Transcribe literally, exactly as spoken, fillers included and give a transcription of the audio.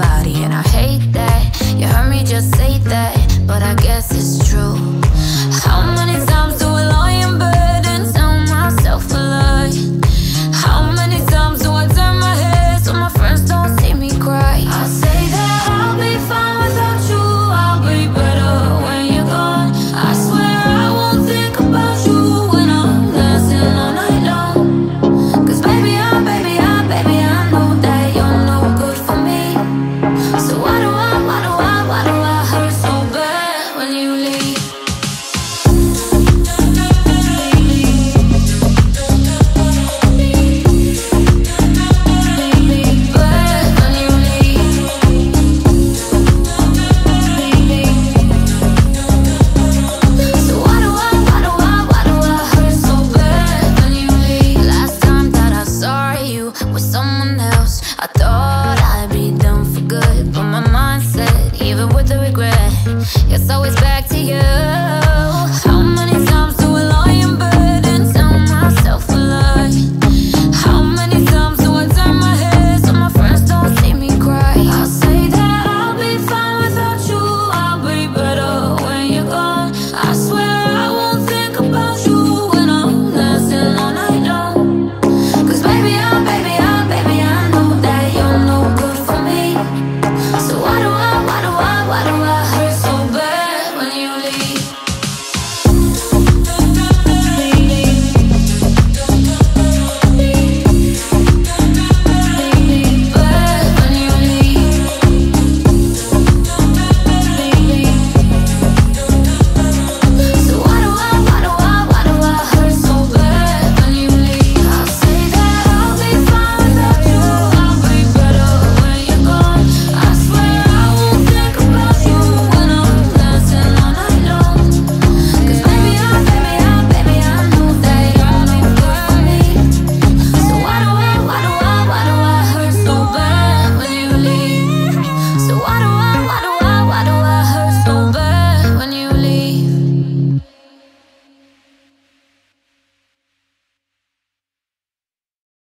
body, and I hate that. You heard me just say that, but I guess it's true.